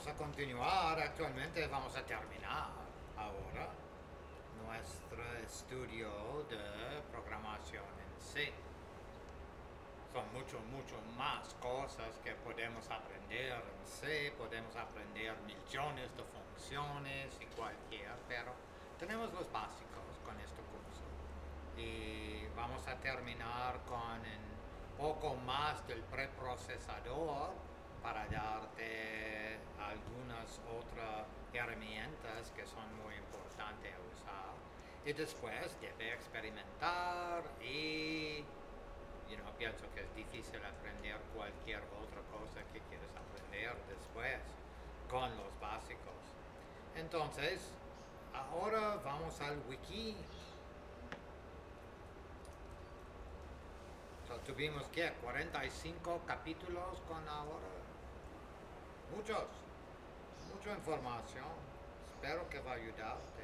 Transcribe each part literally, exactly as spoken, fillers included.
vamos a continuar, actualmente vamos a terminar ahora nuestro estudio de programación en sí. Son mucho, mucho más cosas que podemos aprender en sí, podemos aprender millones de funciones y cualquier, pero tenemos los básicos con este curso. Y vamos a terminar con un poco más del preprocesador para darte algunas otras herramientas que son muy importantes a usar. Y después debe experimentar y yo no pienso que es difícil aprender cualquier otra cosa que quieres aprender después con los básicos. Entonces, ahora vamos al wiki. So, tuvimos que cuarenta y cinco capítulos con ahora. Muchos, mucha información. Espero que va a ayudarte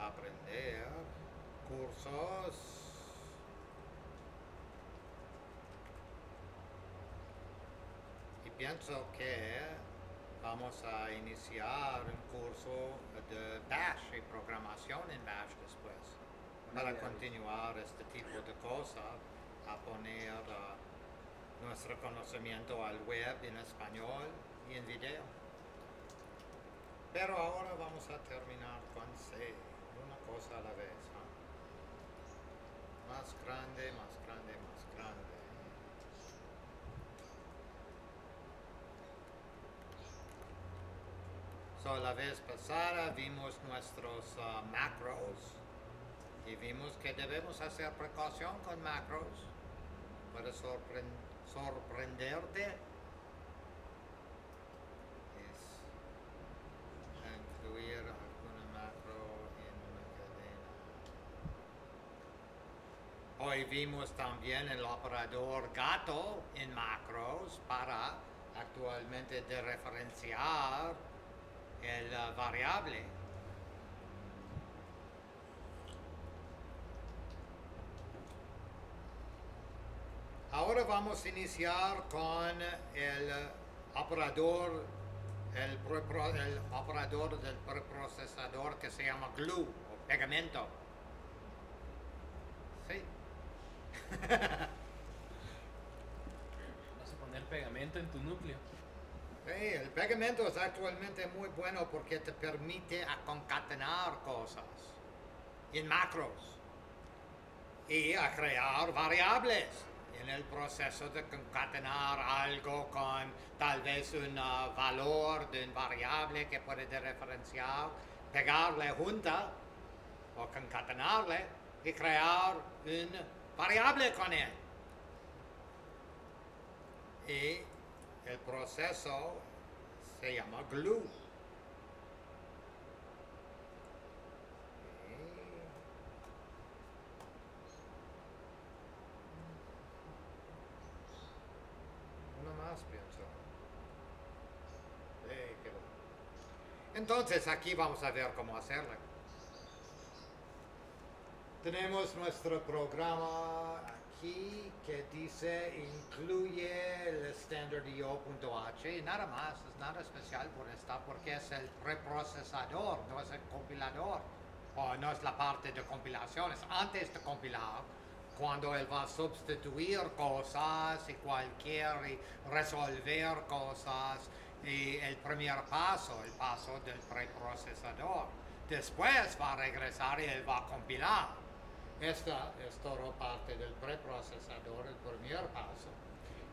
a aprender cursos. Y pienso que vamos a iniciar un curso de Bash y programación en Bash después, para continuar este tipo de cosas, a poner uh, nuestro conocimiento al web en español y en video. Pero ahora vamos a terminar con C, una cosa a la vez. ¿eh? Más grande, más grande, más grande. So, la vez pasada vimos nuestros uh, macros y vimos que debemos hacer precaución con macros para sorpre sorprenderte. Es incluir alguna macro en una cadena. Hoy vimos también el operador gato en macros para actualmente de referenciar el uh, variable. Ahora vamos a iniciar con el operador, el, prepro, el operador del preprocesador que se llama glue o pegamento. Sí. Vas a poner pegamento en tu núcleo. Sí, el pegamento es actualmente muy bueno porque te permite concatenar cosas en macros y a crear variables en el proceso de concatenar algo con tal vez un uh, valor de una variable que puedes referenciar, pegarle junta o concatenarle y crear una variable con él. Y el proceso se llama glue. Uno más, pienso. Sí, quedó. Entonces, aquí vamos a ver cómo hacerlo. Tenemos nuestro programa aquí que dice incluye el standard punto i o punto h y nada más, es nada especial por esta porque es el preprocesador, no es el compilador, o no es la parte de compilación, es antes de compilar, cuando él va a sustituir cosas y cualquier, y resolver cosas, y el primer paso, el paso del preprocesador. Después va a regresar y él va a compilar. Esta es toda parte del preprocesador, el primer paso.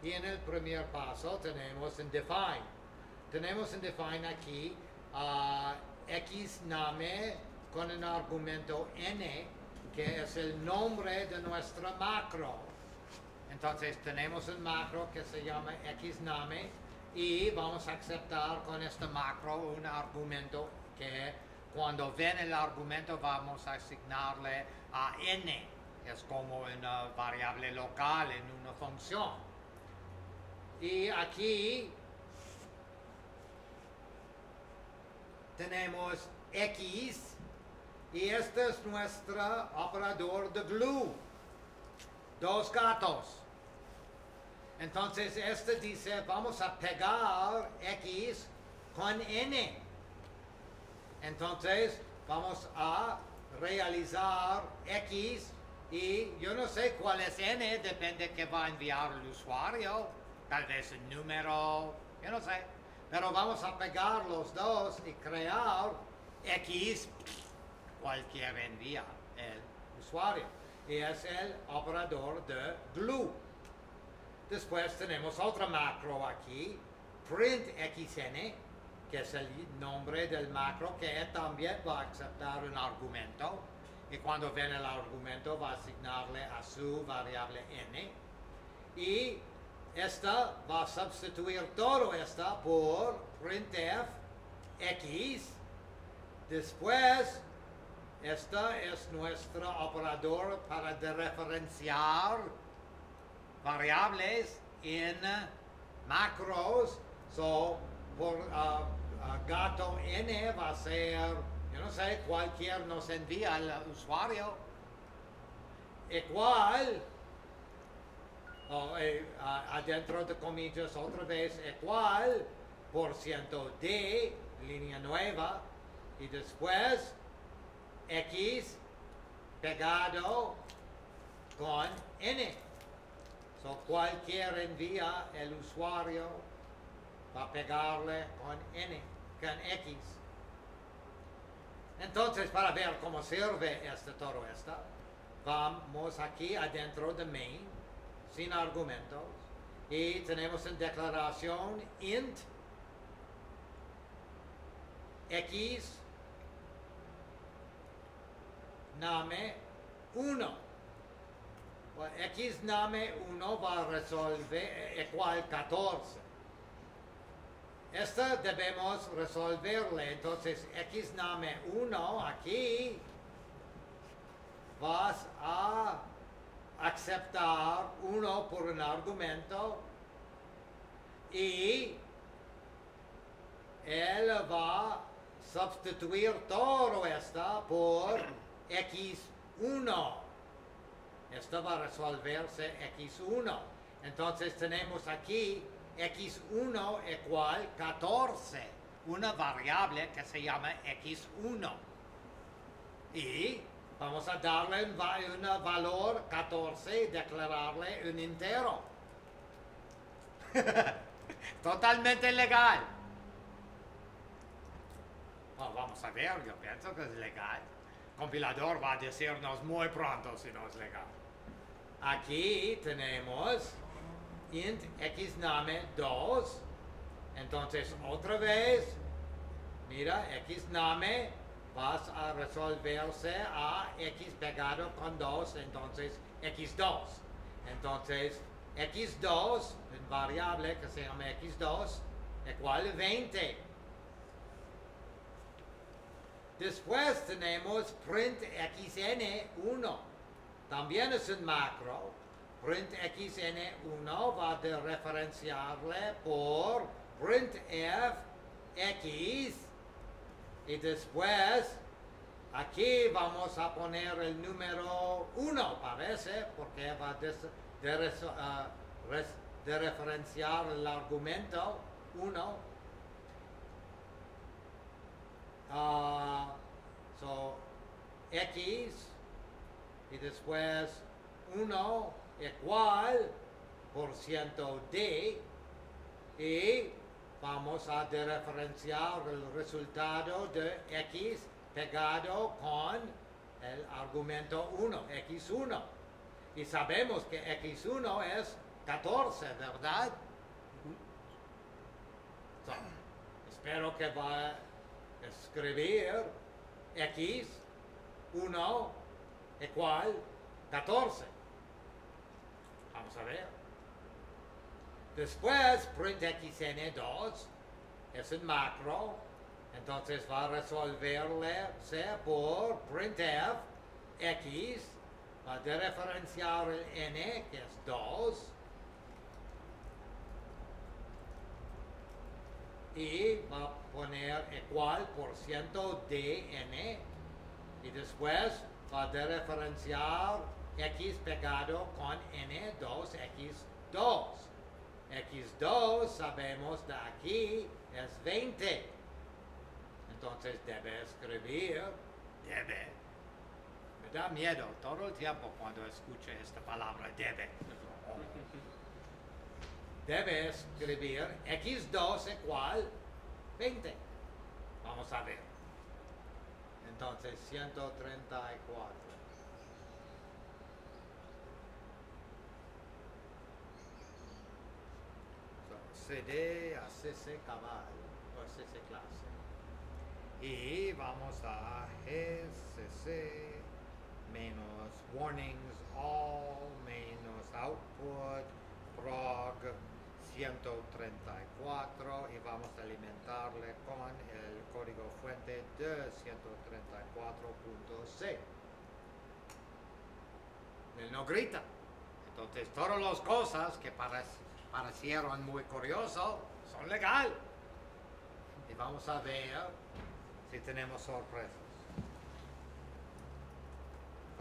Y en el primer paso tenemos en define. Tenemos en define aquí uh, xname con el argumento n, que es el nombre de nuestra macro. Entonces tenemos el macro que se llama xname y vamos a aceptar con este macro un argumento que cuando ven el argumento vamos a asignarle a n, es como una variable local en una función. Y aquí tenemos x y este es nuestro operador de glue, dos gatos. Entonces, este dice, vamos a pegar X con N. Entonces, vamos a realizar X y yo no sé cuál es N, depende de qué va a enviar el usuario. Tal vez el número, yo no sé. Pero vamos a pegar los dos y crear X, cualquier envía el usuario. Y es el operador de glue. Después tenemos otra macro aquí, printxn, que es el nombre del macro que también va a aceptar un argumento. Y cuando ven el argumento va a asignarle a su variable n. Y esta va a sustituir todo esta por printfx. Después, esta es nuestro operador para dereferenciar variables en macros, so por uh, uh, gato n va a ser, yo no sé, cualquier nos envía al usuario, igual, oh, eh, uh, adentro de comillas otra vez, igual, por ciento d, línea nueva, y después x pegado con n. So, cualquier envía el usuario va a pegarle con N, con X. Entonces, para ver cómo sirve este, todo esto, vamos aquí adentro de main, sin argumentos, y tenemos en declaración int X name uno. X name uno va a resolver igual catorce. Esta debemos resolverle. Entonces, X name uno aquí vas a aceptar uno por un argumento y él va a sustituir todo esto por X uno. Esto va a resolverse X uno. Entonces tenemos aquí X uno igual catorce, una variable que se llama X uno. Y vamos a darle un, va un valor catorce y declararle un entero. Totalmente legal. Bueno, vamos a ver, yo pienso que es legal. El compilador va a decirnos muy pronto si no es legal. Aquí tenemos int x name dos. Entonces otra vez, mira, x name vas a resolverse a x pegado con dos, entonces x dos. Entonces x dos, una variable que se llama x dos, igual veinte. Después tenemos printxn uno. También es un macro. printxn uno va a referenciarle por printfx. Y después, aquí vamos a poner el número uno, parece, porque va a de, de, uh, res, de referenciar el argumento uno. Uh, so, X y después uno igual por ciento D y vamos a dereferenciar el resultado de X pegado con el argumento uno, X uno. Y sabemos que X uno es catorce, ¿verdad? So, espero que va escribir X uno igual catorce. Vamos a ver. Después printxn dos es un macro, entonces va a resolverle por printf x, va a dereferenciar el n que es dos. Y va a poner igual por ciento dn y después va a dereferenciar x pegado con n dos x dos. equis dos sabemos de aquí es veinte. Entonces debe escribir, debe. Me da miedo todo el tiempo cuando escucho esta palabra debe. Debe escribir equis dos igual veinte. Vamos a ver. Entonces ciento treinta y cuatro. C D a C C caballo o C C clase, y vamos a G C C menos warnings all menos output prog ciento treinta y cuatro, y vamos a alimentarle con el código fuente de ciento treinta y cuatro punto C. Él no grita. Entonces todas las cosas que parecen parecieron muy curiosos, son legal. Y vamos a ver si tenemos sorpresas.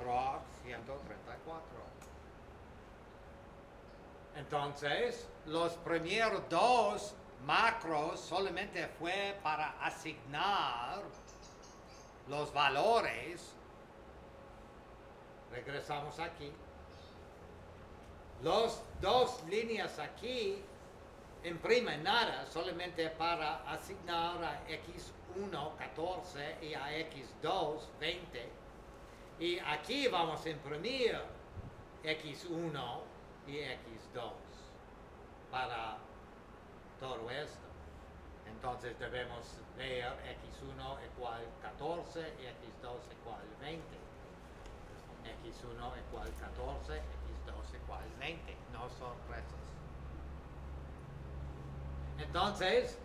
Prog ciento treinta y cuatro. Entonces, los primeros dos macros solamente fue para asignar los valores. Regresamos aquí. Los dos líneas aquí imprimen nada, solamente para asignar a equis uno, catorce y a equis dos, veinte. Y aquí vamos a imprimir equis uno y equis dos para todo esto. Entonces debemos ver equis uno igual catorce y equis dos igual veinte. equis uno igual catorce. Igual veinte, no sorpresas. Entonces,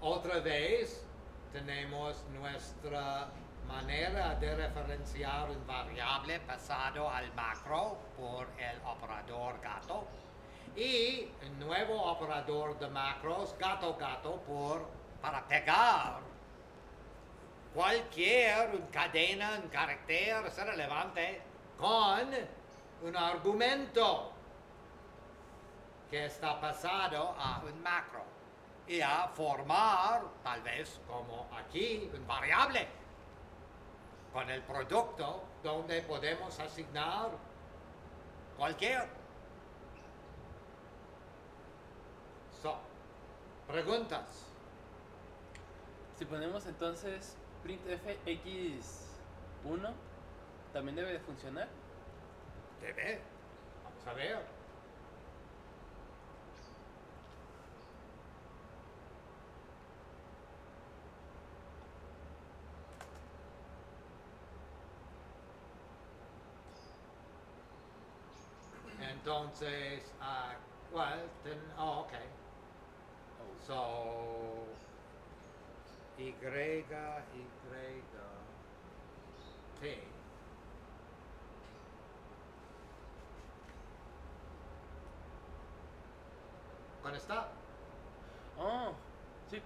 otra vez tenemos nuestra manera de referenciar un variable pasado al macro por el operador gato y el nuevo operador de macros gato gato por, para pegar cualquier cadena, un carácter relevante con un argumento que está pasado a un macro y a formar, tal vez como aquí, un variable con el producto donde podemos asignar cualquier. So, preguntas. Si ponemos entonces printf equis uno, ¿también debe de funcionar? Debe. Vamos a ver. Entonces, ah, uh, well, then, oh, ok. Oh. So, Y, Y, T. ¿Con esta? Oh, sí.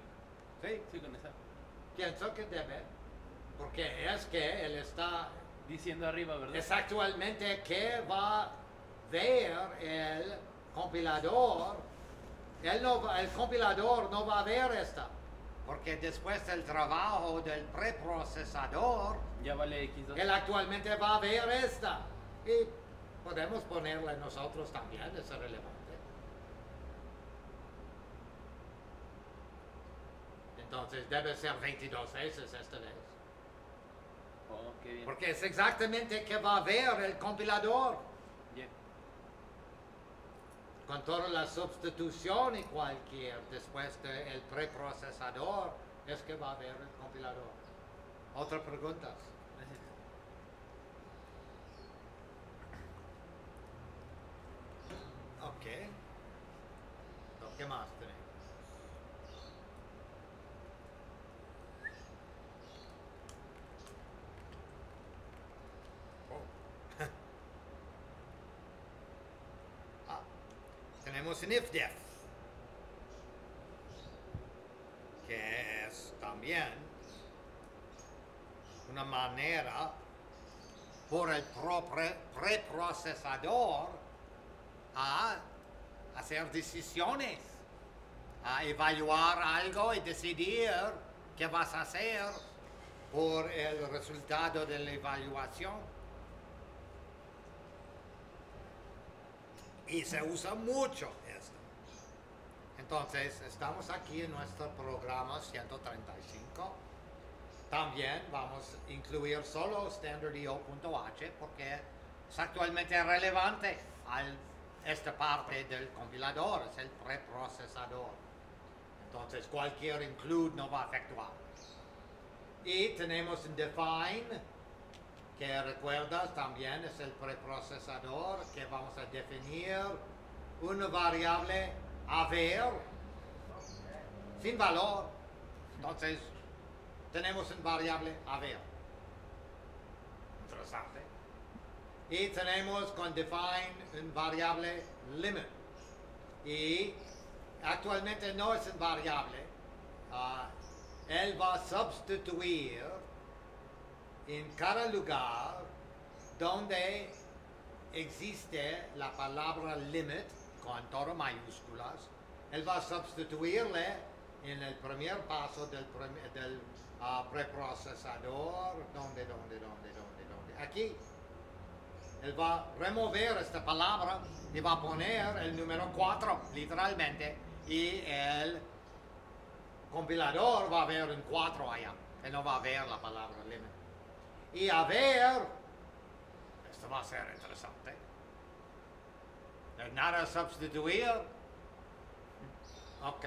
Sí, sí, con esta. Pienso que debe, porque es que él está diciendo arriba, ¿verdad? Es actualmente que va a ver el compilador. Él no, el compilador no va a ver esta, porque después del trabajo del preprocesador, ya vale equis dos. Él actualmente va a ver esta. Y podemos ponerla nosotros también, es relevante. Entonces debe ser veintidós veces esta vez. Oh, qué bien. Porque es exactamente que va a ver el compilador. Yeah. Con toda la sustitución y cualquier después del preprocesador es que va a ver el compilador. ¿Otras preguntas? Ok. ¿Qué más tenemos? Tenemos un if def, que es también una manera por el preprocesador a hacer decisiones, a evaluar algo y decidir qué vas a hacer por el resultado de la evaluación. Y se usa mucho esto. Entonces, estamos aquí en nuestro programa ciento treinta y cinco. También vamos a incluir solo standard punto i o punto h porque es actualmente relevante a esta parte del compilador, es el preprocesador. Entonces, cualquier include no va a efectuar. Y tenemos define, que recuerdas también es el preprocesador, que vamos a definir una variable haber sin valor. Entonces tenemos una variable haber. Interesante. Y tenemos con define una variable limit. Y actualmente no es una variable. Uh, él va a sustituir en cada lugar donde existe la palabra limit, con todo mayúsculas, él va a sustituirle en el primer paso del, del uh, preprocesador, donde, donde, donde, donde, donde, aquí. Él va a remover esta palabra y va a poner el número cuatro, literalmente, y el compilador va a ver un cuatro allá, él no va a ver la palabra limit. Y a ver, esto va a ser interesante, nada a sustituir. Ok,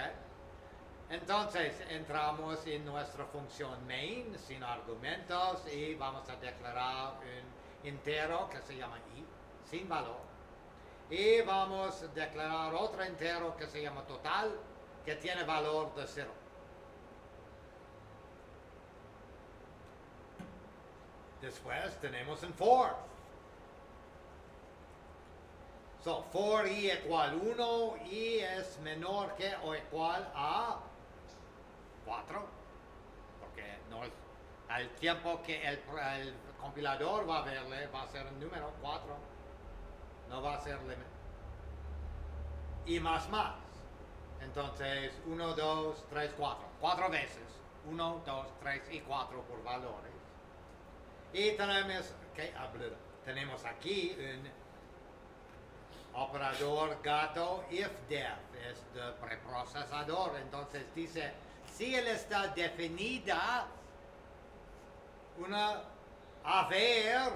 entonces entramos en nuestra función main sin argumentos y vamos a declarar un entero que se llama i sin valor, y vamos a declarar otro entero que se llama total, que tiene valor de cero. Después tenemos un for. So, for i igual uno, i es menor que o igual a cuatro, porque no es, al tiempo que el, el compilador va a verle, va a ser el número cuatro, no va a ser límite. Y más más. Entonces, uno, dos, tres, cuatro. cuatro veces. uno, dos, tres y cuatro por valores. Y tenemos, okay, tenemos aquí un operador gato if def, es de preprocesador. Entonces dice, si él está definida una haber,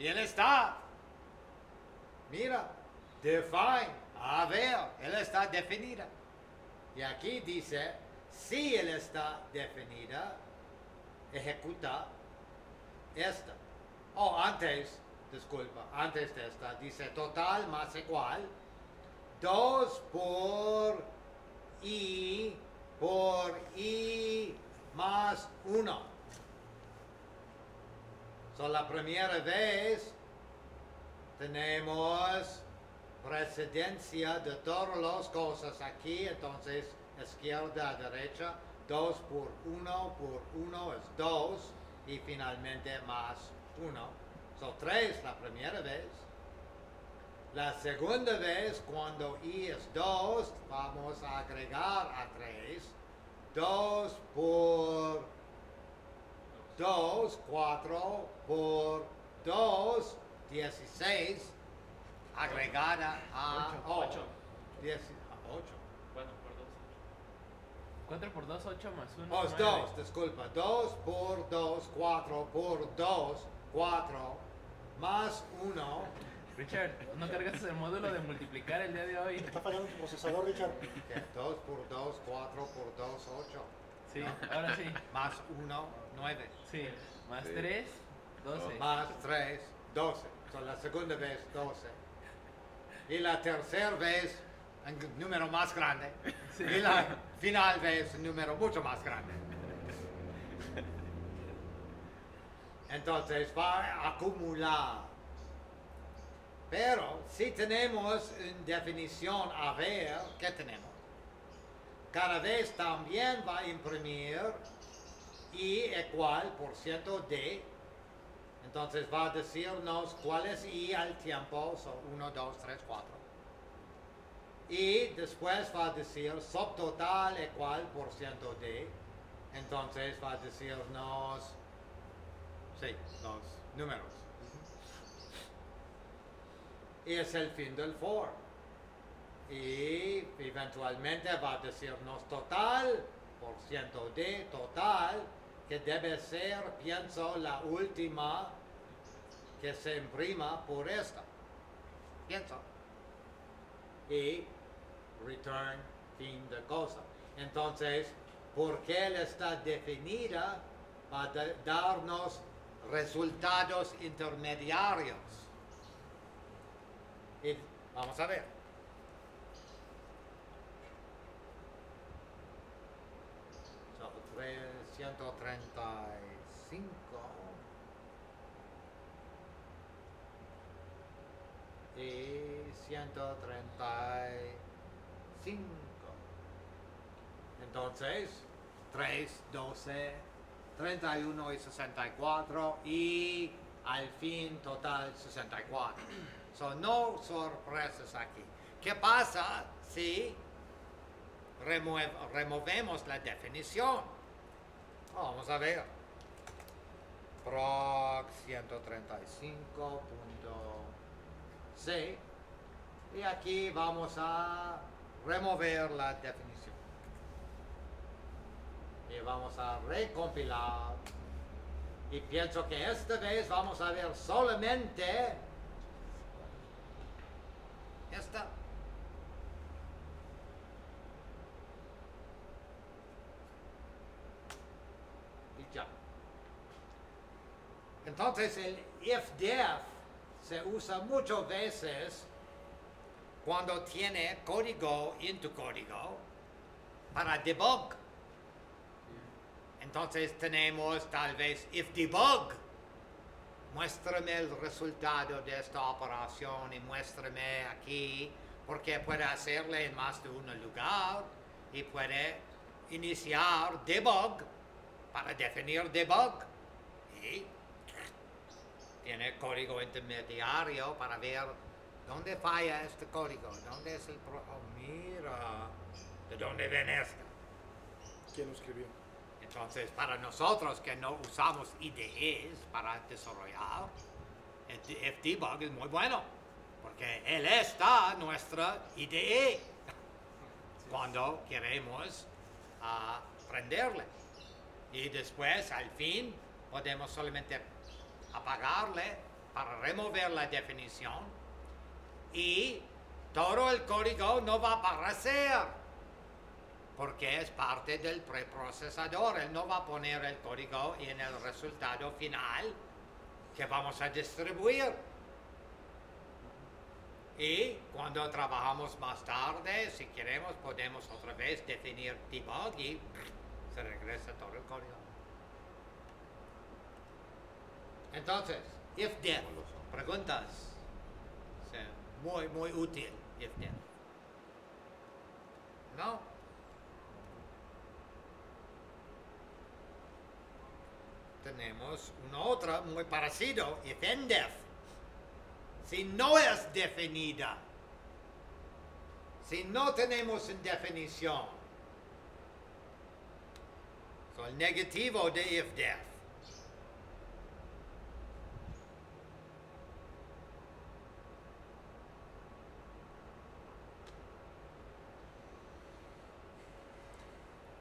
y él está, mira, define, haber, él está definida. Y aquí dice, si él está definida, ejecuta esta. Oh, antes, disculpa, antes de esta, dice total más igual dos por i por i más uno. So, la primera vez tenemos precedencia de todas las cosas aquí, entonces izquierda a derecha, dos por uno por uno es dos. Y finalmente más uno. Son tres la primera vez. La segunda vez, cuando i es dos, vamos a agregar a tres. dos por dos, cuatro por dos, dieciséis. Agregada a ocho. cuatro por dos, ocho más uno. Oh, es dos, disculpa. dos por dos, cuatro por dos, cuatro más uno. Richard, no cargas el módulo de multiplicar el día de hoy. Está fallando tu procesador, Richard. dos por dos, cuatro por dos, ocho. Sí, ¿no? Ahora sí. Más uno, nueve. Sí, más sí. tres, doce. Más tres, doce. Son la segunda vez, doce. Y la tercera vez, un número más grande. Sí. Y la final es un número mucho más grande. Entonces va a acumular. Pero si tenemos una definición a ver, ¿qué tenemos? Cada vez también va a imprimir i igual por ciento de. Entonces va a decirnos cuál es i al tiempo. Son uno, dos, tres, cuatro. y después va a decir subtotal igual por ciento de, entonces va a decirnos, sí, los números. Y es el fin del for. Y eventualmente va a decirnos total por ciento de total, que debe ser, pienso, la última que se imprima por esta. Pienso. Y return, fin de cosa. Entonces, porque él está definida, va a darnos resultados intermediarios. Y vamos a ver. So, trescientos treinta y cinco. Y ciento treinta y cinco. Entonces, tres, doce, treinta y uno y sesenta y cuatro y al fin total sesenta y cuatro. So, no sorpresas aquí. ¿Qué pasa si remue removemos la definición? Oh, vamos a ver. Proc ciento treinta y cinco punto c. Y aquí vamos a remover la definición. Y vamos a recompilar. Y pienso que esta vez vamos a ver solamente esta. Y ya. Entonces el if-def se usa muchas veces cuando tiene código en tu código para debug. Entonces tenemos tal vez if debug, muéstrame el resultado de esta operación y muéstrame aquí, porque puede hacerle en más de un lugar y puede iniciar debug para definir debug y tiene código intermediario para ver dónde falla este código, dónde es el pro... Oh, mira, ¿de dónde viene esto? ¿Quién lo escribió? Entonces, para nosotros que no usamos I D Es para desarrollar, el debug es muy bueno, porque él está nuestra I D E cuando queremos uh, prenderle. Y después, al fin, podemos solamente apagarle para remover la definición y todo el código no va a aparecer, porque es parte del preprocesador. Él no va a poner el código en el resultado final que vamos a distribuir. Y cuando trabajamos más tarde, si queremos, podemos otra vez definir debug y se regresa todo el código. Entonces, if-def, preguntas. Sí, muy, muy útil, if-def. ¿No? Tenemos una otra muy parecido, if-endef. Si no es definida, si no tenemos en definición, so, el negativo de if-def.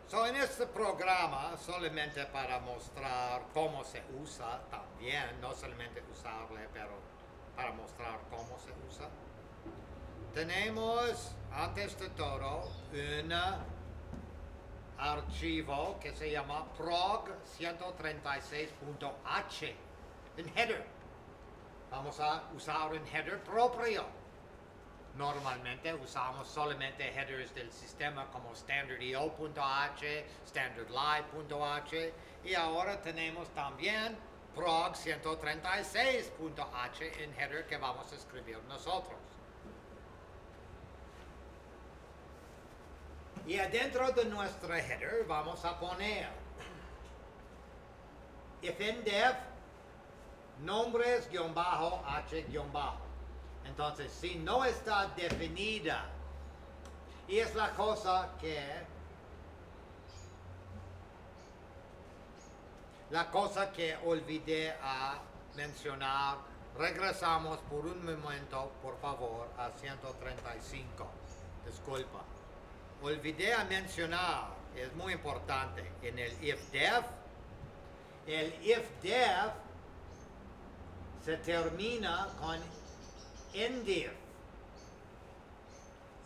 So, en este programa, solamente para mostrar cómo se usa también, no solamente usarle, pero para mostrar cómo se usa, tenemos antes de todo un archivo que se llama prog ciento treinta y seis punto h, un header. Vamos a usar un header propio. Normalmente usamos solamente headers del sistema como standard punto i o punto h, standard live punto h y ahora tenemos también prog ciento treinta y seis punto h en header que vamos a escribir nosotros. Y adentro de nuestro header vamos a poner if-endef nombres-h-. Entonces, si no está definida Y es la cosa que... La cosa que olvidé a mencionar. Regresamos por un momento, por favor, a ciento treinta y cinco. Disculpa. Olvidé a mencionar, es muy importante, en el IFDEV. El IFDEV se termina con INDIF.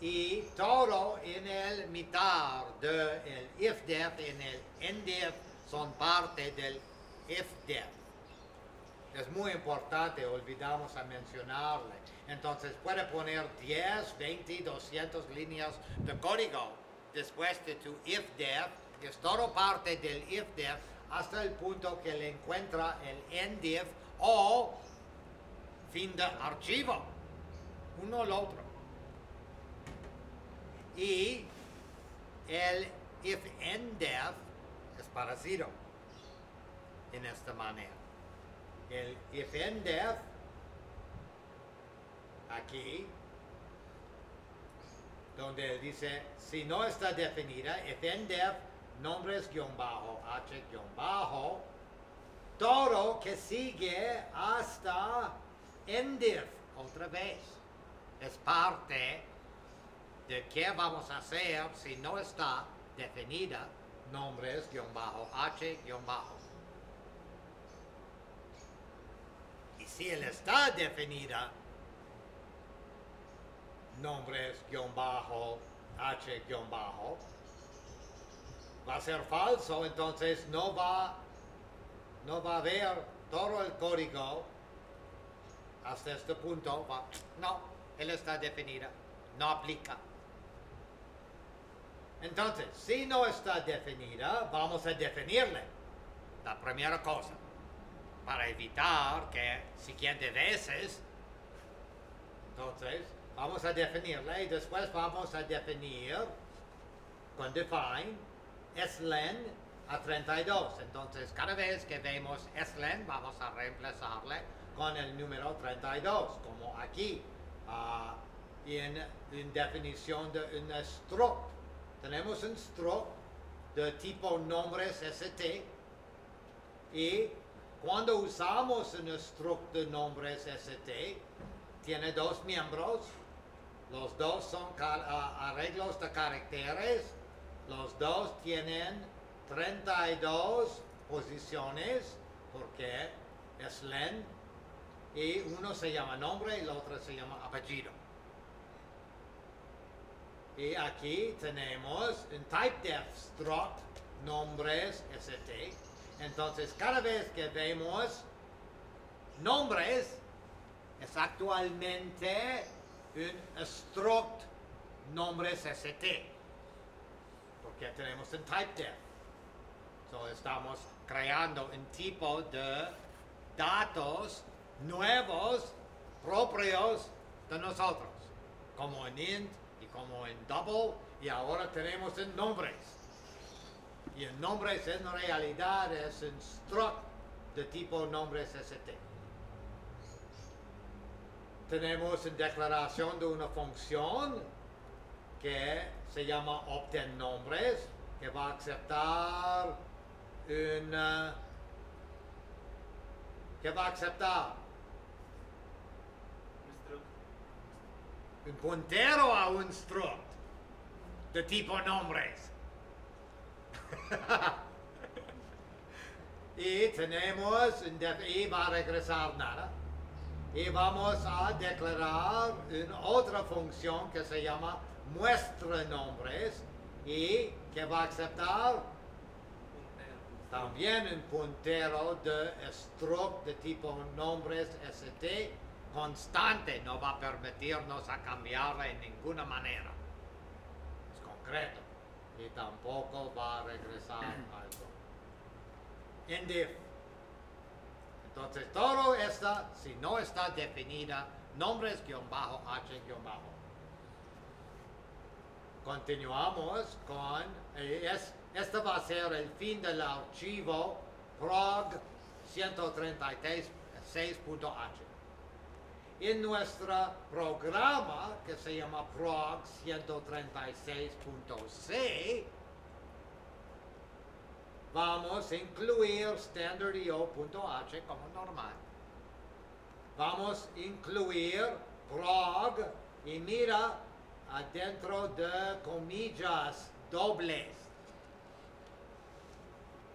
Y todo en el mitad del IFDEV, en el INDIF, son parte del IFDEV. Es muy importante, olvidamos a mencionarle. Entonces puede poner diez, veinte, doscientas líneas de código después de tu IFDEV. Es todo parte del IFDEV hasta el punto que le encuentra el INDIF o fin de archivo. Uno al otro. Y el IFNDEV es parecido en esta manera. El IFNDEV aquí, donde él dice, si no está definida, IFNDEV, nombres guión bajo, h guión bajo, todo que sigue hasta INDIF, otra vez, es parte de qué vamos a hacer si no está definida, nombres guión bajo, h guión bajo. Y si él está definida, nombres guión bajo, h guión bajo, va a ser falso, entonces no va, no va a ver todo el código hasta este punto. Va, no, él está definida, no aplica. Entonces, si no está definida, vamos a definirle la primera cosa, para evitar que siguiente veces, entonces vamos a definirla y después vamos a definir con define slen a treinta y dos. Entonces cada vez que vemos slen vamos a reemplazarle con el número treinta y dos, como aquí uh, en, en definición de un struct. Tenemos un struct de tipo nombres st y cuando usamos un struct de nombres S T, tiene dos miembros, los dos son arreglos de caracteres, los dos tienen treinta y dos posiciones, porque es len, y uno se llama nombre y el otro se llama apellido. Y aquí tenemos un typedef struct nombres S T. Entonces, cada vez que vemos nombres, es actualmente un struct nombres S T, porque tenemos un typedef. So, estamos creando un tipo de datos nuevos, propios de nosotros, como en int y como en double, y ahora tenemos en nombres. Y el nombre en realidad es un struct de tipo nombres S T. Tenemos una declaración de una función que se llama obtenNombres, que va a aceptar una, que va a aceptar un puntero a un struct de tipo nombres. Y tenemos, y va a regresar nada. Y vamos a declarar una otra función que se llama muestra nombres y que va a aceptar también un puntero de struct de tipo nombres S T constante. No va a permitirnos a cambiarla de ninguna manera. Es concreto. Y tampoco va a regresar algo. INDIF. Entonces todo está, si no está definida, nombres guión bajo, h guión bajo. Continuamos con, eh, es, este va a ser el fin del archivo prog ciento treinta y seis punto h. en nuestro programa que se llama Prog ciento treinta y seis punto C vamos a incluir standard punto i o punto h como normal. Vamos a incluir Prog y mira adentro de comillas dobles.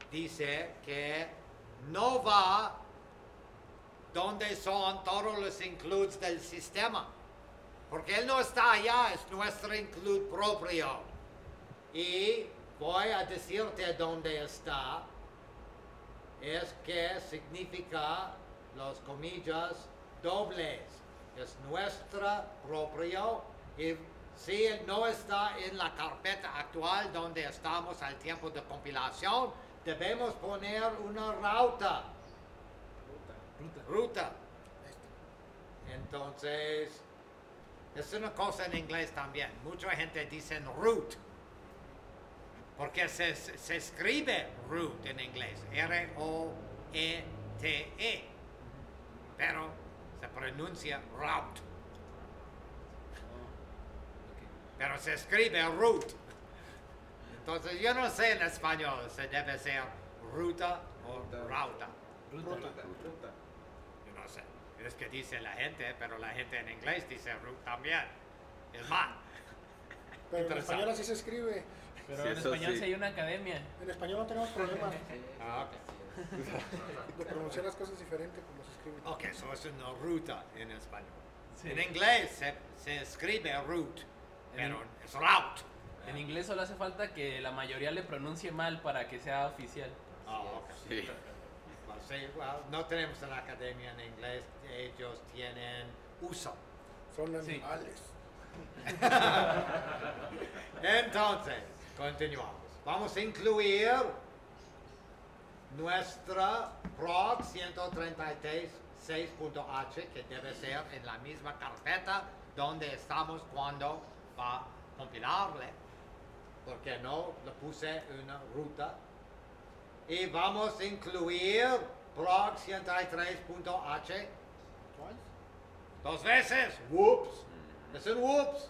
Dice que no va donde son todos los includes del sistema. Porque él no está allá, es nuestro include propio. Y voy a decirte dónde está. Es que significa los comillas dobles. Es nuestra propio. Y si él no está en la carpeta actual donde estamos al tiempo de compilación, debemos poner una ruta. Ruta. Ruta. Entonces, es una cosa en inglés también. Mucha gente dice root, porque se, se escribe root en inglés, R O E T E, -E, pero se pronuncia route. Pero se escribe root. Entonces, yo no sé en español, se debe ser ruta o ruta. Ruta. Ruta. Ruta. Yo no sé, es que dice la gente, pero la gente en inglés dice root también. Es mal. Pero en español así se escribe. Pero sí, en español sí. Si hay una academia. En español no tenemos problemas. Ah, ok. De pronunciar las cosas diferentes como se escribe. Ok, eso es una ruta en español. Sí. En inglés se, se escribe root, pero es route. En inglés solo hace falta que la mayoría le pronuncie mal para que sea oficial. Ah, oh, ok. Sí. Sí, well, no tenemos la academia en inglés, ellos tienen uso. Son animales. Sí. Entonces, continuamos. Vamos a incluir nuestra prog ciento treinta y seis punto h que debe ser en la misma carpeta donde estamos cuando va a compilarle. Porque no le puse una ruta. Y vamos a incluir prog ciento treinta y tres punto h dos veces. Whoops. Es un whoops.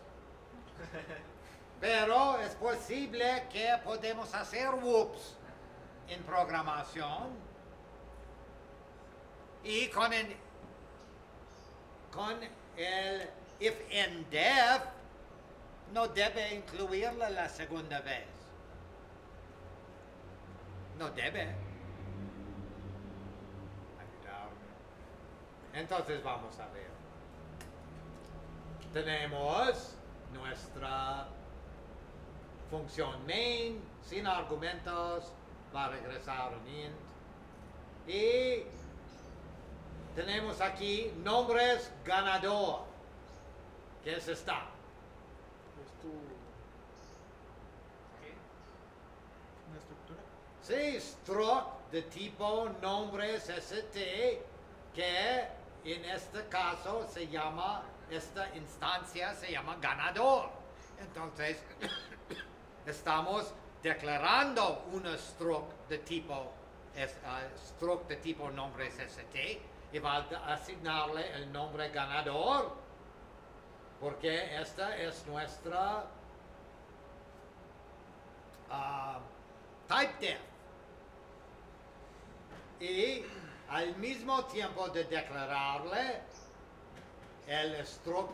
Pero es posible que podemos hacer whoops en programación y con el, con el if and def no debe incluirla la segunda vez. No debe. Entonces vamos a ver. Tenemos nuestra función main sin argumentos. Va a regresar un int. Y tenemos aquí nombres ganador. ¿Qué es esta? Es tu... ¿Qué? ¿Una estructura? Sí, struct de tipo nombres S T, que en este caso se llama, esta instancia se llama ganador. Entonces, estamos declarando un struct de tipo, es, uh, struct de tipo nombres S T y va a asignarle el nombre ganador, porque esta es nuestra uh, typedef. Y al mismo tiempo de declararle el struct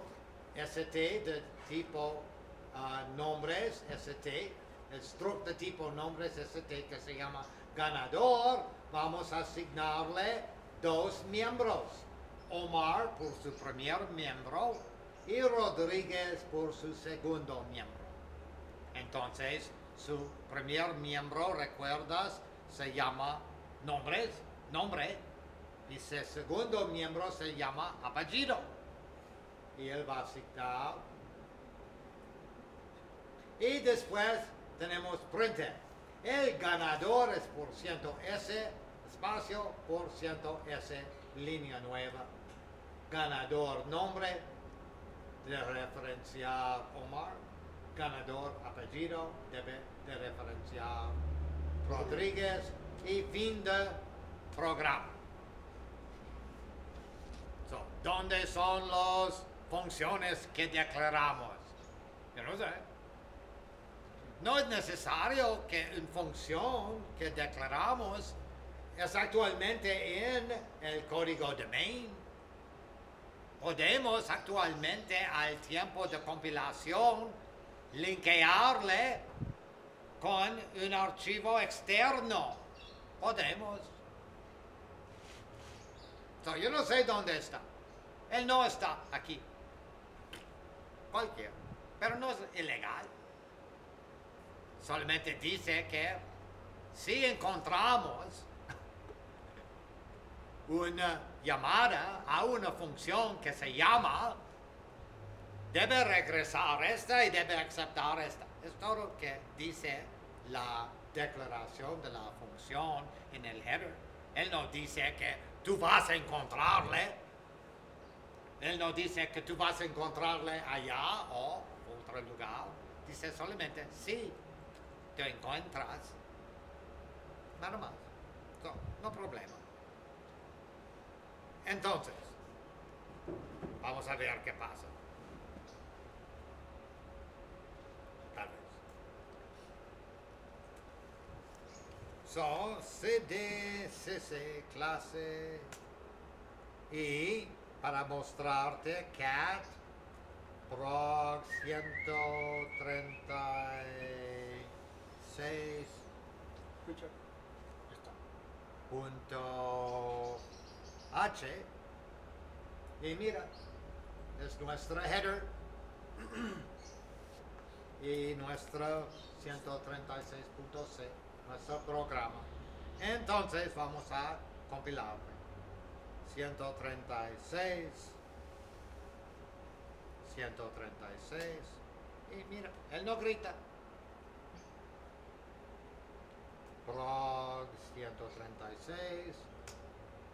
S T de tipo uh, nombres S T, el struct de tipo nombres S T que se llama ganador, vamos a asignarle dos miembros. Omar por su primer miembro y Rodríguez por su segundo miembro. Entonces, su primer miembro, recuerdas, se llama nombres, nombre, y su segundo miembro se llama apellido. Y él va a asignar. Y después tenemos printer. El ganador es por ciento S, espacio, por ciento S, línea nueva. Ganador nombre, de referenciar Omar. Ganador apellido, debe de referenciar Rodríguez. Y fin del programa. So, ¿Dónde son las funciones que declaramos? Yo no sé. No es necesario que una función que declaramos es actualmente en el código domain. Podemos actualmente al tiempo de compilación linkearle con un archivo externo. Podemos. So, yo no sé dónde está. Él no está aquí. Cualquier. Pero no es ilegal. Solamente dice que si encontramos una llamada a una función que se llama, debe regresar esta y debe aceptar esta. Es todo lo que dice la declaración de la función en el header. Él no dice que tú vas a encontrarle. Él no dice que tú vas a encontrarle allá o en otro lugar. Dice solamente si te encuentras. Nada más. So, no problema. Entonces, vamos a ver qué pasa. Tal vez. So, cd, cc, clase. Y para mostrarte, cat, prog ciento treinta y seis. Escucha. Punto H, y mira, es nuestra header y nuestro ciento treinta y seis punto c, nuestro programa. Entonces vamos a compilarlo. ciento treinta y seis, ciento treinta y seis, y mira, él no grita. Prog ciento treinta y seis.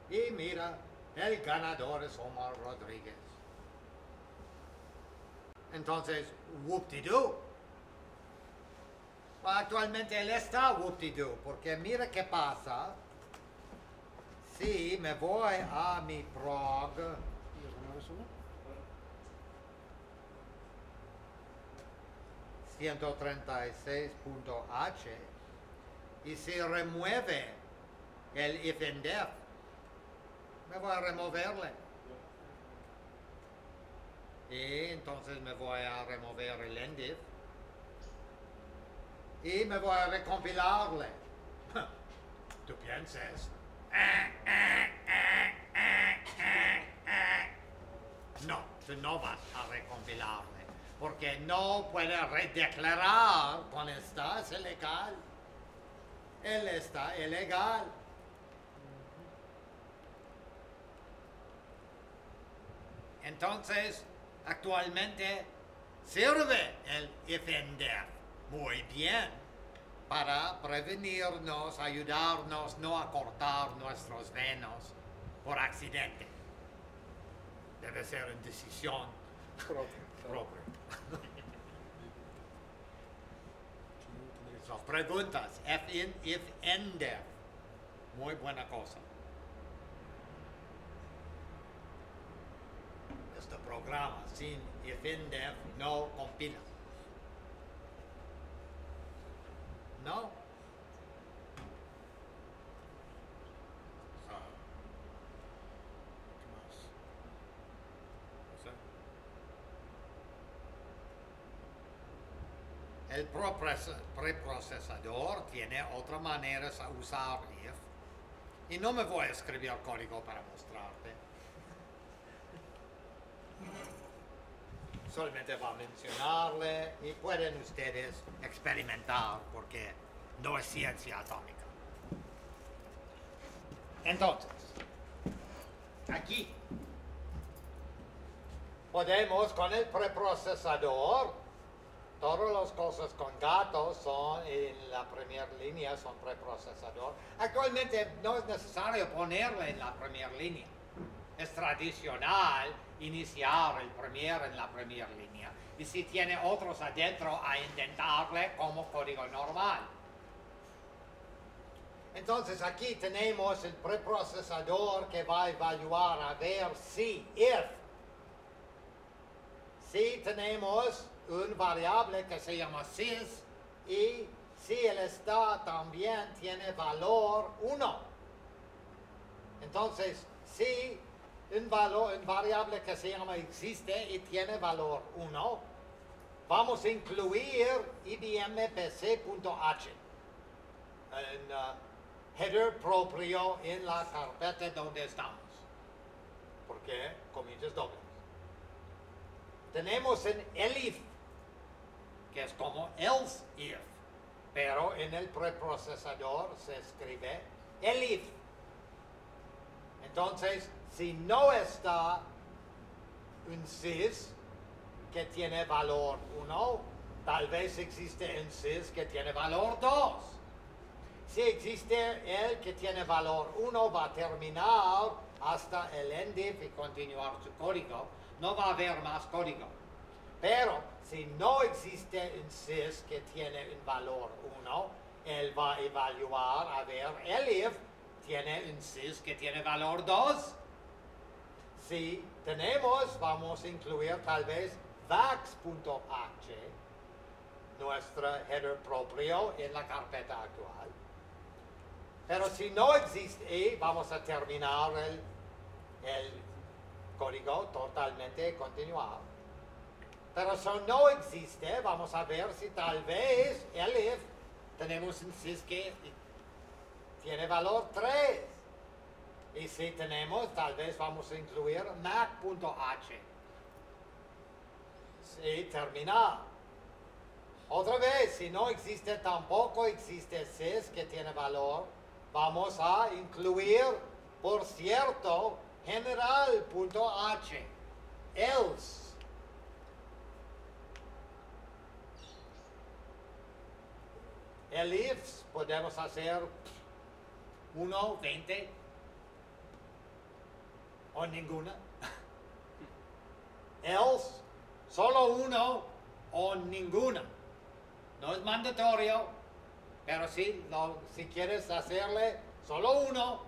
Y mira, el ganador es Omar Rodríguez. Entonces, whoop-de-doo. Well, actualmente él está whoop-de-doo, porque mira qué pasa. Si me voy a mi prog. ciento treinta y seis punto h. Y si remueve el if-and-def, me voy a removerle. Y entonces me voy a remover el endif. Y me voy a recompilarle. Tú piensas. No, tú no vas a recompilarle. Porque no puedes redeclarar con esta, es ilegal. Él está ilegal. Entonces, actualmente sirve el if-and-def muy bien para prevenirnos, ayudarnos, no a cortar nuestros venos por accidente. Debe ser una decisión propia. Las preguntas, if-and-def, muy buena cosa. Este programa sin if-and-def no compila. No. So. ¿Qué más? No sé. El preprocesador tiene otra manera de usar if. Y no me voy a escribir el código para mostrarte. Solamente va a mencionarle y pueden ustedes experimentar porque no es ciencia atómica. Entonces, aquí podemos con el preprocesador, todas las cosas con gatos son en la primera línea, son preprocesador. Actualmente no es necesario ponerle en la primera línea. Es tradicional iniciar el primer en la primera línea. Y si tiene otros adentro, a intentarle como código normal. Entonces aquí tenemos el preprocesador que va a evaluar a ver si, if, si tenemos una variable que se llama sys y si el está también tiene valor uno. Entonces, si un valor, un variable que se llama existe y tiene valor uno, vamos a incluir idmpc.h en uh, header propio en la carpeta donde estamos. Porque comillas dobles. Tenemos en elif, que es como else if, pero en el preprocesador se escribe elif. Entonces, si no está un sys que tiene valor uno, tal vez existe un sys que tiene valor dos. Si existe el que tiene valor uno, va a terminar hasta el endif y continuar su código. No va a haber más código. Pero si no existe un sys que tiene un valor uno, él va a evaluar a ver elif. Tiene un sys que tiene valor dos. Si tenemos, vamos a incluir tal vez vax.h, nuestro header propio en la carpeta actual. Pero si no existe, vamos a terminar el, el código totalmente continuado. Pero si no existe, vamos a ver si tal vez elif tenemos un sys que tiene valor tres. Y si tenemos, tal vez vamos a incluir mac.h. Sí, terminar. Otra vez, si no existe, tampoco existe sys que tiene valor, vamos a incluir, por cierto, general.h. Else. El ifs podemos hacer uno, veinte, o ninguna. Else, solo uno o ninguna. No es mandatorio, pero sí, lo, si quieres hacerle solo uno,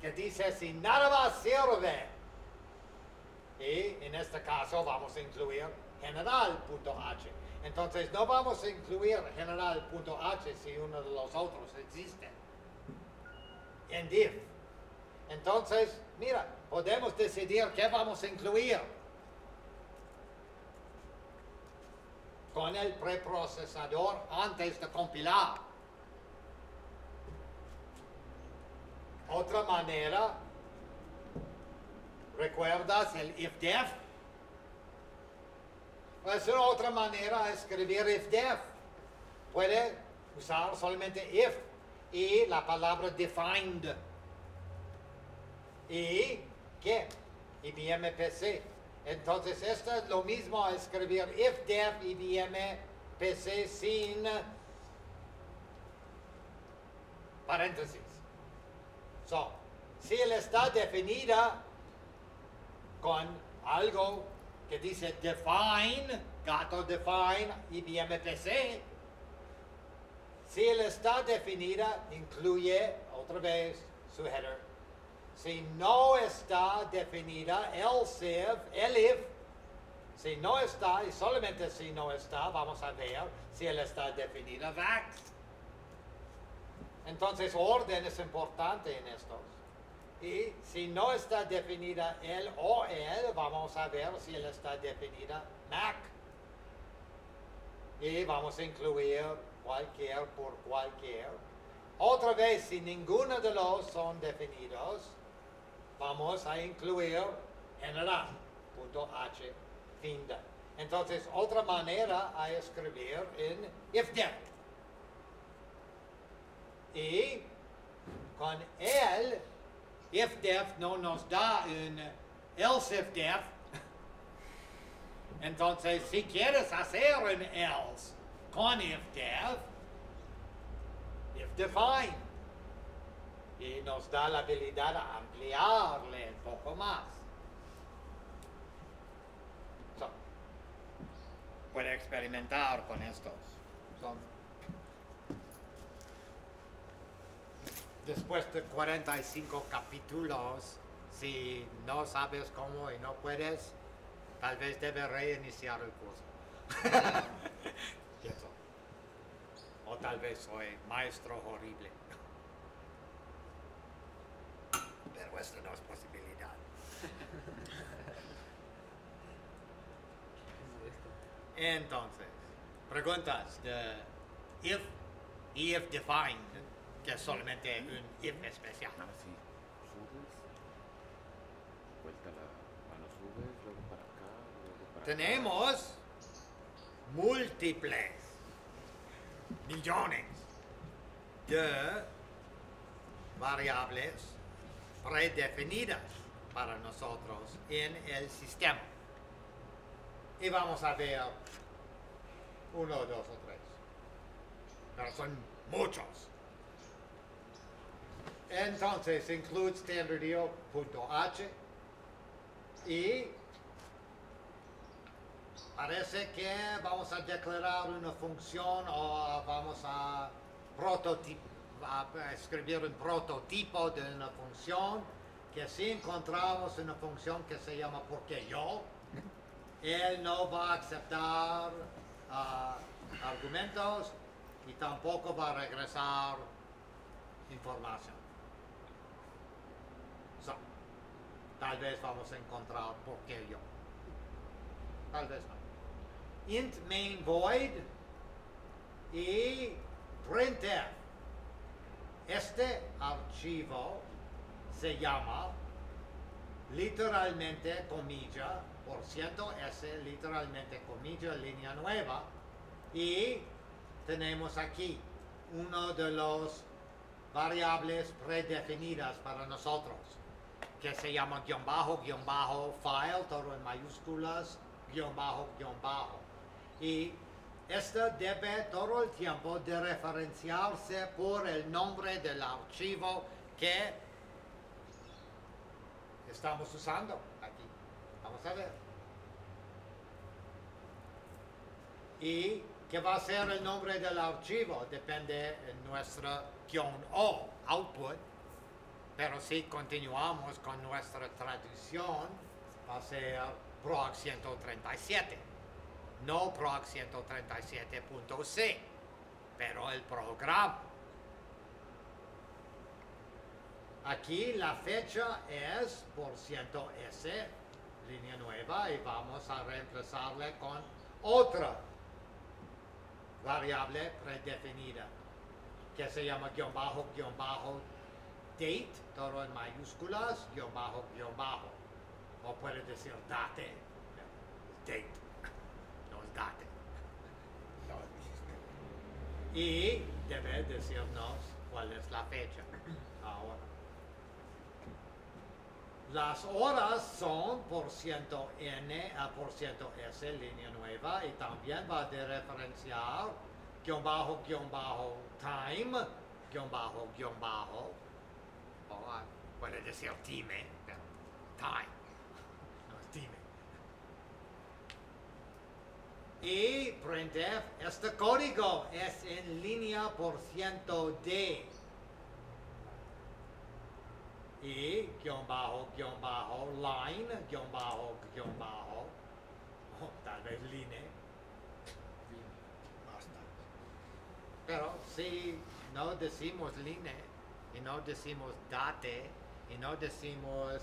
que dice si nada más sirve. Y en este caso vamos a incluir general.h. Entonces no vamos a incluir general.h si uno de los otros existe. En div. Entonces, mira, podemos decidir qué vamos a incluir con el preprocesador antes de compilar. Otra manera, ¿recuerdas el ifdef? Es una otra manera de escribir ifdef. Puede usar solamente if y la palabra defined. ¿Y qué? I B M P C. Entonces, esto es lo mismo a escribir if def I B M P C sin paréntesis. So, si él está definida con algo que dice define, gato define I B M P C, si él está definida, incluye otra vez su header. Si no está definida, else if, elif. Si no está, y solamente si no está, vamos a ver si él está definida, vax. Entonces, orden es importante en estos. Y si no está definida él o él, vamos a ver si él está definida, mac. Y vamos a incluir cualquier por cualquier. Otra vez, si ninguno de los son definidos, vamos a incluir general.h finda. Entonces, otra manera a escribir en ifdef. Y con el ifdef no nos da un else ifdef. Entonces, si quieres hacer un else con ifdef, if define, y nos da la habilidad de ampliarle un poco más. So, puede experimentar con estos. So. después de cuarenta y cinco capítulos, si no sabes cómo y no puedes, tal vez debes reiniciar el curso. Y eso. O tal vez soy maestro horrible. Pero esto no es posibilidad. Entonces, preguntas de if, if defined, que es solamente un if especial. Así, subes, vuelta la mano, subes, luego para acá, luego para acá. Tenemos múltiples, millones de variables predefinidas para nosotros en el sistema. Y vamos a ver uno, dos o tres. Pero son muchos. Entonces, include standardio.h y parece que vamos a declarar una función o vamos a, a escribir un prototipo de una función que si encontramos una función que se llama porque yo, él no va a aceptar uh, argumentos y tampoco va a regresar información. So, tal vez vamos a encontrar por qué yo. Tal vez no. Int main void y printf. Este archivo se llama literalmente comilla, por ciento S, literalmente comilla, línea nueva, y tenemos aquí uno de los variables predefinidas para nosotros, que se llama guión bajo, guión bajo, file, todo en mayúsculas, guión bajo, guión bajo. Y esta debe todo el tiempo de referenciarse por el nombre del archivo que estamos usando aquí. Vamos a ver. Y que va a ser el nombre del archivo, depende de nuestro guión o output, pero si continuamos con nuestra traducción, va a ser prog ciento treinta y siete, no prog ciento treinta y siete punto c, pero el programa. Aquí la fecha es por ciento S, línea nueva, y vamos a reemplazarle con otra variable predefinida que se llama guión bajo, guión bajo, date, todo en mayúsculas, guión bajo, guión bajo. O puede decir date, date, no es date. No. Y debe decirnos cuál es la fecha ahora. Las horas son por ciento N a por ciento S, línea nueva, y también va a referenciar guión bajo, guión bajo, time, guión bajo, guión bajo, o puede decir time, pero time, no es time. Y printf, este código es en línea por ciento D. Y guión bajo, guión bajo, line, guión bajo, guión bajo, o tal vez line. Pero si no decimos line, y no decimos date, y no decimos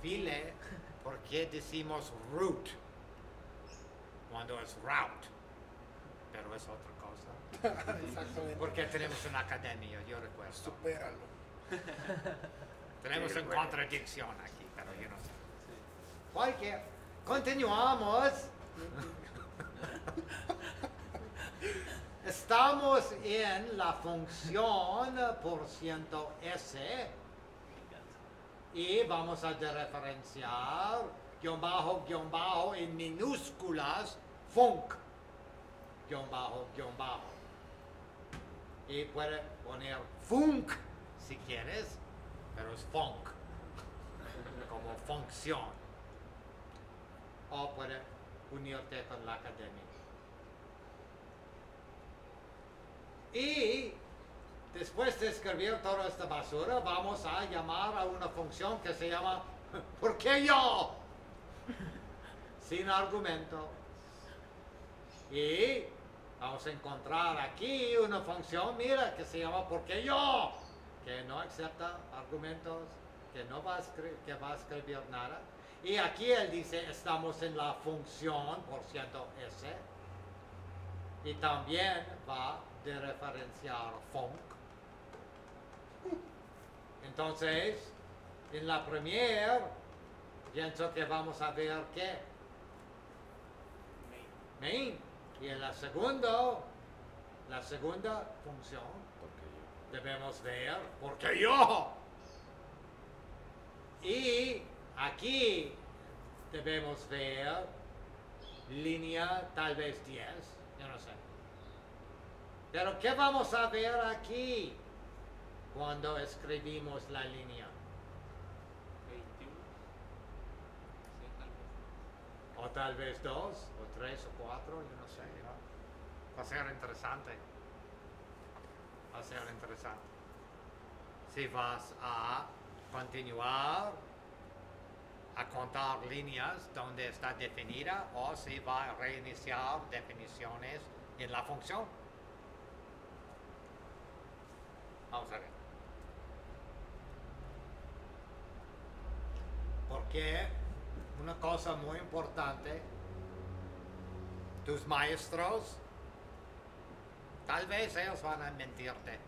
file, ¿por qué decimos root? Cuando es route, pero es otra cosa. Exactamente. Porque tenemos una academia, yo recuerdo. Supéralo. Tenemos una contradicción aquí, pero yo no sé. Sí. Cualquier. Continuamos. Estamos en la función por ciento S y vamos a referenciar guión bajo, guión bajo en minúsculas, func, guión bajo, guión bajo. Y puede poner func si quieres, pero es func, como función. O puedes unirte con la academia. Y Después de escribir toda esta basura, vamos a llamar a una función que se llama ¿por qué yo? Sin argumento. Y vamos a encontrar aquí una función, mira, que se llama ¿por qué yo? Que no acepta argumentos, que no va a, que va a escribir nada. Y aquí él dice, estamos en la función, por cierto, S. Y también va de referenciar funk. Entonces, en la primera, pienso que vamos a ver qué. Main. Y en la segunda, la segunda función, debemos ver por qué yo. Y aquí debemos ver línea tal vez diez, yo no sé. Pero ¿qué vamos a ver aquí cuando escribimos la línea? O tal vez dos, o tres, o cuatro, yo no sé, ¿no? Va a ser interesante. Va a ser interesante. Si vas a continuar a contar líneas donde está definida, o si va a reiniciar definiciones en la función. Vamos a ver. Porque una cosa muy importante, tus maestros, tal vez ellos van a mentirte.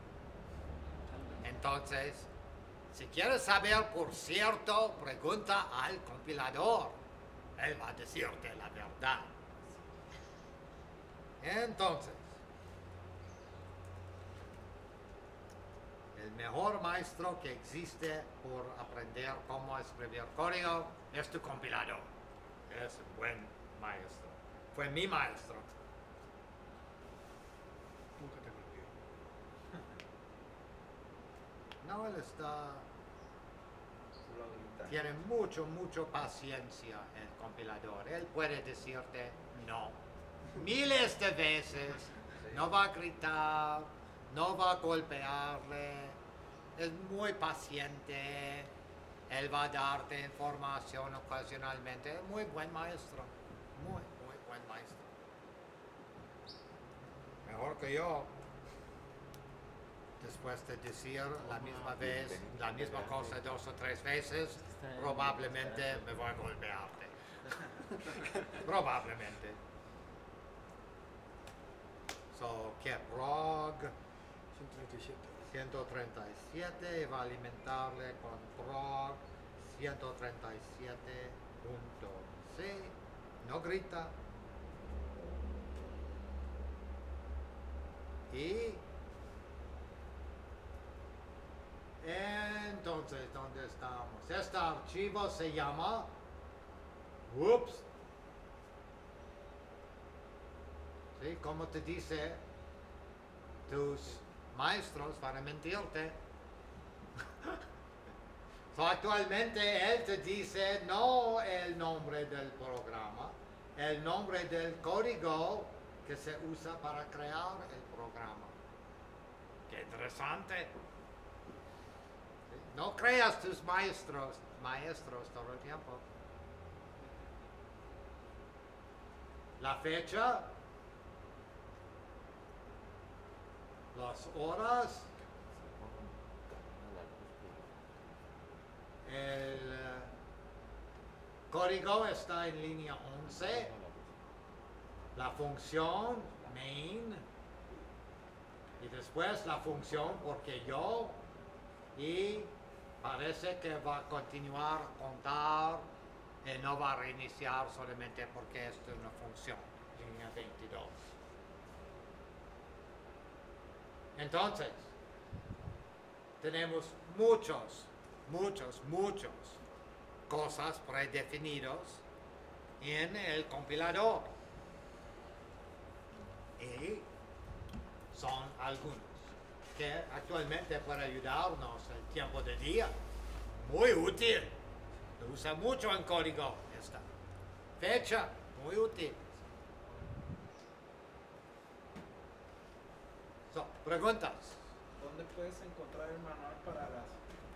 Entonces, si quieres saber por cierto, pregunta al compilador. Él va a decirte la verdad. Entonces, el mejor maestro que existe por aprender cómo escribir código es tu compilador. Es un buen maestro. Fue mi maestro. Nunca te mintió. No, él está... Tiene mucho, mucho paciencia el compilador. Él puede decirte no. Miles de veces. Sí. No va a gritar. No va a golpearle. Es muy paciente. Él va a darte información ocasionalmente. Muy buen maestro. Muy, muy buen maestro. Mejor que yo. Después de decir la misma vez, la misma cosa dos o tres veces, probablemente me voy a golpearte. Probablemente. So, ¿qué prog? ciento treinta y siete, va a alimentarle con prog ciento treinta y siete punto c. No grita. Y entonces, ¿dónde estamos? Este archivo se llama Whoops. ¿Sí? Como te dice, tus maestros van a mentirte. So, actualmente él te dice no el nombre del programa, el nombre del código que se usa para crear el programa. ¡Qué interesante! No creas tus maestros, maestros todo el tiempo. La fecha, las horas, el código está en línea once, la función main, y después la función porque yo, y parece que va a continuar a contar y no va a reiniciar solamente porque esto es una función, línea veintidós. Entonces, tenemos muchos, muchos, muchos cosas predefinidas en el compilador. Y son algunos que actualmente para ayudarnos el tiempo de día, muy útil. Lo usa mucho en código esta fecha, muy útil. So, preguntas. ¿dónde puedes encontrar el manual para las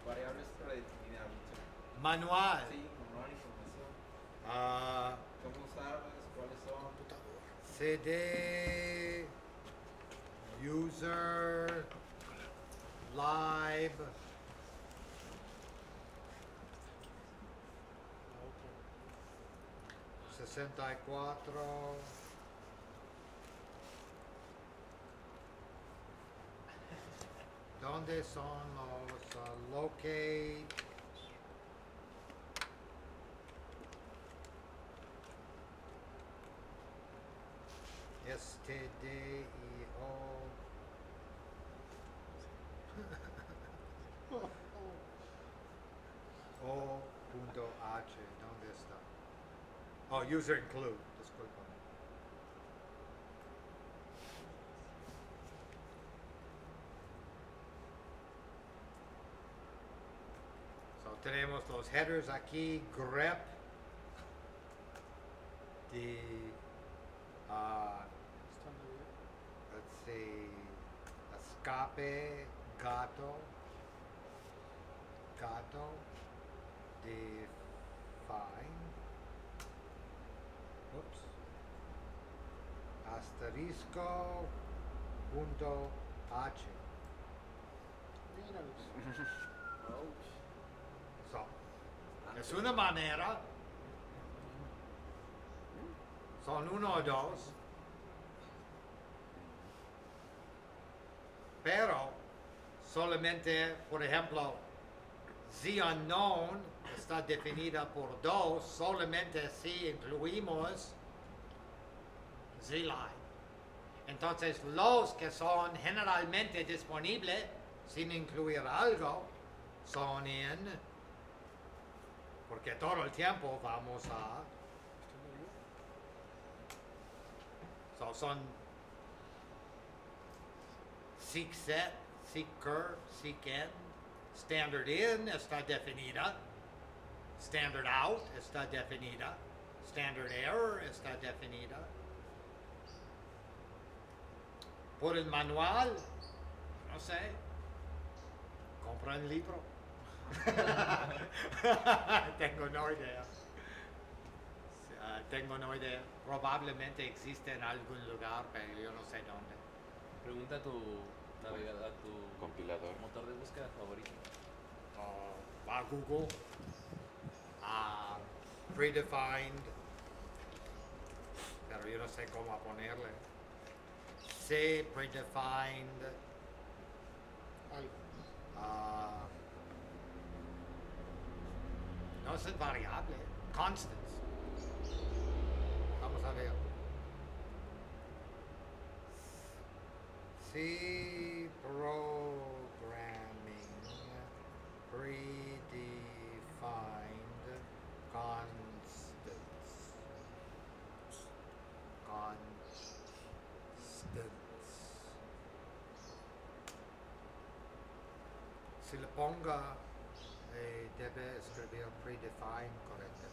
variables predefinidas? ¿Manual? Sí, manual, información. Ah, ¿cómo usarlas? ¿Cuáles son? Computador. C D, user, live. sesenta y cuatro. ¿Dónde son los uh, locate? S T D I O. O punto H. ¿Dónde está? Oh, user include, disculpa. So, tenemos los headers aquí, grep, the, uh, let's see, escape, gato, gato, the find. Oops. Asterisco punto H. So, es una manera. Son uno o dos. Pero solamente, por ejemplo, the unknown está definida por dos solamente si incluimos the line. Entonces los que son generalmente disponibles sin incluir algo son en, porque todo el tiempo vamos a, so son seek set, seeker, seekend, standard in está definida. Standard out está definida. Standard error está definida. Por el manual, no sé, compra un libro. Tengo no idea. Uh, tengo no idea. Probablemente existe en algún lugar, pero yo no sé dónde. Pregunta a tu, navegador, tu compilador, motor de búsqueda favorito. Uh, a Google. Uh, predefined, pero yo no sé cómo ponerle. C predefined, uh, no es variable, constants. Vamos a ver. C programming predefined. Constants. Constants. Si le ponga, eh, debe escribir predefined correctamente.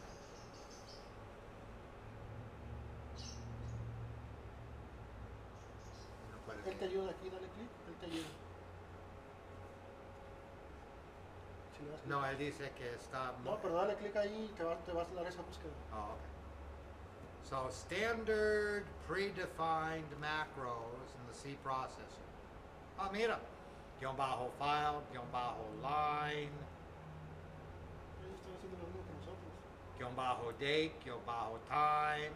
Él te ayuda aquí, dale clic, él te ayuda. No, él dice que está... No, pero dale clic ahí y te vas, te vas a dar esa búsqueda. Oh, okay. So, standard predefined macros in the C processor. Ah, oh, mira. Guión bajo file, guión bajo line. Ellos están haciendo lo mismo que nosotros. Guión bajo date, guión bajo time.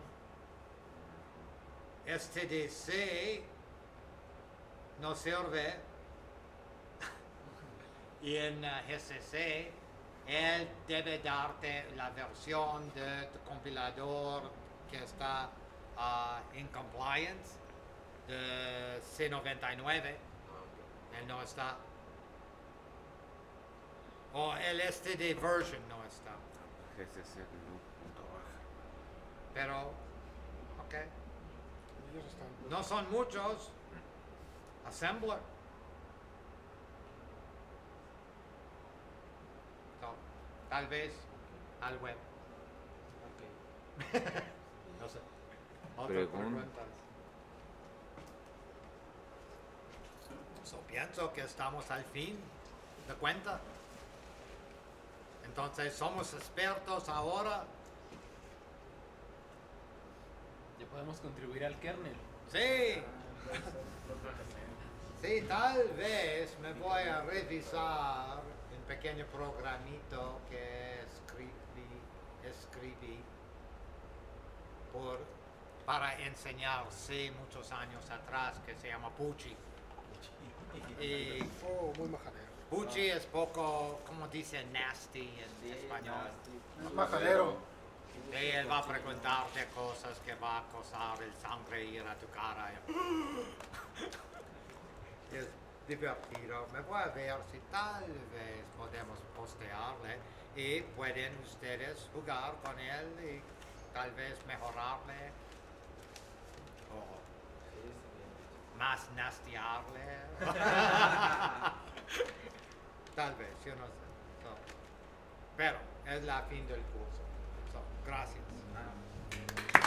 S T D C no sirve. Y en uh, G C C, él debe darte la versión de tu compilador que está uh, en compliance de C noventa y nueve. Él no está. O el S T D version no está. G C C no. Pero, ok. No son muchos. Assembler. Tal vez al web. Okay. No sé. Otras preguntas. So, pienso que estamos al fin de cuenta. Entonces somos expertos ahora. Ya podemos contribuir al kernel. Sí. Sí, tal vez me voy a revisar un pequeño programito que escribí, escribí por, para enseñarse muchos años atrás, que se llama Pucci. Y oh, muy majadero. Pucci es poco, como dice, nasty en sí, español. Es majadero. Y él va a preguntarte cosas que va a causar el sangre ir a tu cara. Es divertido. Me voy a ver si tal vez podemos postearle y pueden ustedes jugar con él y tal vez mejorarle o más nastiarle. Tal vez, yo no sé. So, pero es la fin del curso. So, gracias.